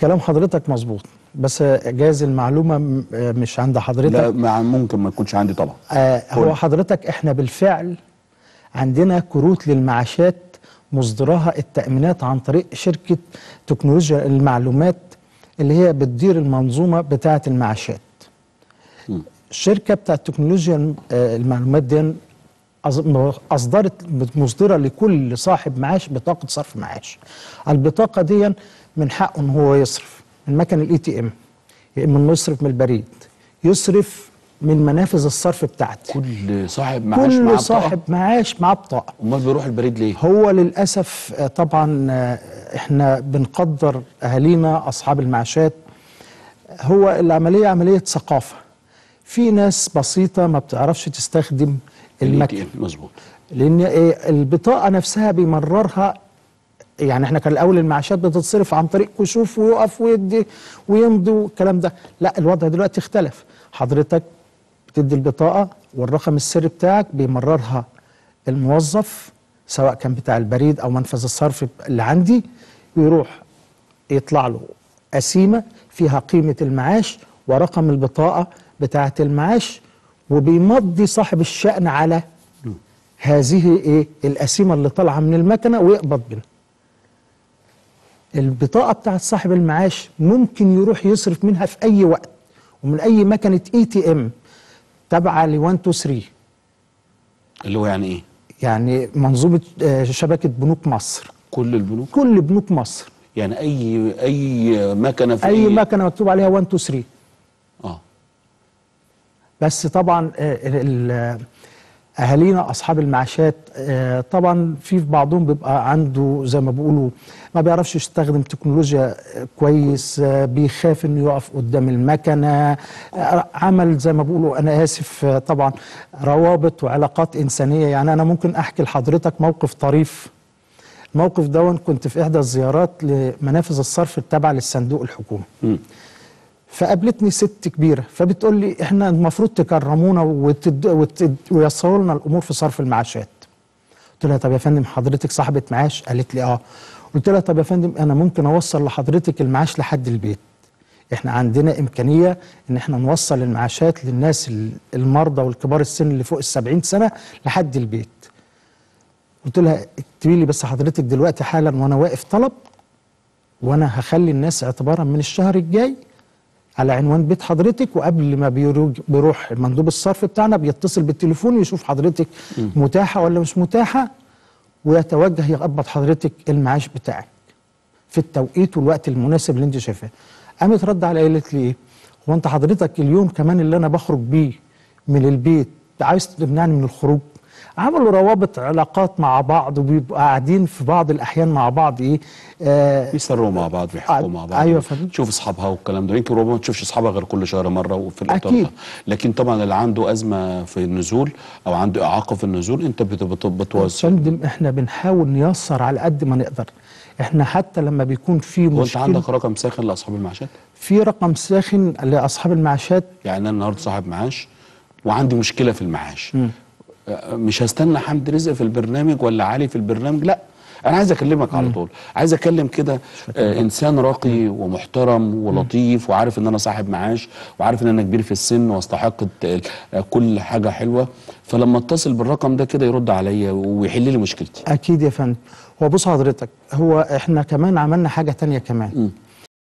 كلام حضرتك مظبوط، بس جايز المعلومه مش عند حضرتك. لا، ممكن ما تكونش عندي طبعا. هو حضرتك احنا بالفعل عندنا كروت للمعاشات مصدرها التأمينات عن طريق شركة تكنولوجيا المعلومات اللي هي بتدير المنظومة بتاعة المعاشات. الشركة بتاعة تكنولوجيا المعلومات دي أصدرت مصدرة لكل صاحب معاش بطاقة صرف معاش. البطاقة دي من حقه إن هو يصرف من مكان الإي تي إم، يا إما إنه يصرف من البريد، يصرف من منافذ الصرف بتاعتي. كل صاحب معاش معاه بطاقة. كل صاحب معاش معاه بطاقة. امال بيروح البريد ليه؟ هو للاسف طبعا احنا بنقدر اهالينا اصحاب المعاشات، هو العمليه عمليه ثقافه. في ناس بسيطه ما بتعرفش تستخدم المكن. مظبوط. لان البطاقه نفسها بيمررها، يعني احنا كان الاول المعاشات بتتصرف عن طريق كشوف ويقف ويدي ويمضي والكلام ده، لا الوضع دلوقتي اختلف. حضرتك تدي البطاقة والرقم السري بتاعك بيمررها الموظف سواء كان بتاع البريد أو منفذ الصرف اللي عندي، ويروح يطلع له قسيمة فيها قيمة المعاش ورقم البطاقة بتاعة المعاش، وبيمضي صاحب الشأن على هذه القسيمة اللي طالعة من المكنة ويقبض بنا. البطاقة بتاعة صاحب المعاش ممكن يروح يصرف منها في أي وقت ومن أي مكنة اي تي ام تابعه ل 123، اللي هو يعني ايه؟ يعني منظومه شبكه بنوك مصر. كل البنوك؟ كل بنوك مصر. يعني اي مكنه في اي مكنه مكتوب عليها 123. بس طبعا اهالينا اصحاب المعاشات طبعا في بعضهم بيبقى عنده زي ما بيقولوا ما بيعرفش يستخدم تكنولوجيا كويس، بيخاف انه يقف قدام المكنه، عمل زي ما بيقولوا انا اسف طبعا روابط وعلاقات انسانيه. يعني انا ممكن احكي لحضرتك موقف طريف. الموقف ده كنت في احدى الزيارات لمنافذ الصرف التابعه للصندوق الحكومي. فقابلتني ست كبيره فبتقول لي احنا المفروض تكرمونا ويسروا لنا الامور في صرف المعاشات. قلت لها طب يا فندم حضرتك صاحبه معاش؟ قالت لي اه. قلت لها طب يا فندم انا ممكن اوصل لحضرتك المعاش لحد البيت، احنا عندنا امكانيه ان احنا نوصل المعاشات للناس المرضى والكبار السن اللي فوق ال70 سنه لحد البيت. قلت لها اكتبي لي بس حضرتك دلوقتي حالا وانا واقف طلب، وانا هخلي الناس اعتبارا من الشهر الجاي على عنوان بيت حضرتك، وقبل ما بيروح مندوب الصرف بتاعنا بيتصل بالتليفون يشوف حضرتك متاحه ولا مش متاحه، ويتوجه يقبض حضرتك المعاش بتاعك في التوقيت والوقت المناسب اللي انت شايفاه. قامت رد على قالت لي ايه؟ هو انت حضرتك اليوم كمان اللي انا بخرج بيه من البيت عايز تمنعني من الخروج؟ عملوا روابط علاقات مع بعض وبيبقوا قاعدين في بعض الاحيان مع بعض ايه بيسروا مع بعض بيحكوا مع بعض. ايوه فهمت. تشوف اصحابها والكلام ده، يمكن ربما ما تشوفش اصحابها غير كل شهر مره وفي الاطار ده. لكن طبعا اللي عنده ازمه في النزول او عنده اعاقه في النزول انت بتوصل. يا فندم احنا بنحاول نيسر على قد ما نقدر. احنا حتى لما بيكون في مشكله. وانت عندك رقم ساخن لاصحاب المعاشات؟ في رقم ساخن لاصحاب المعاشات. يعني انا النهارده صاحب معاش وعندي مشكله في المعاش. مش هستنى حمدي رزق في البرنامج ولا علي في البرنامج، لا انا عايز اكلمك على طول، عايز اكلم كده انسان راقي ومحترم ولطيف وعارف ان انا صاحب معاش وعارف ان انا كبير في السن واستحق كل حاجه حلوه، فلما اتصل بالرقم ده كده يرد عليا ويحل لي مشكلتي. اكيد يا فندم. هو بص حضرتك هو احنا كمان عملنا حاجه تانية كمان.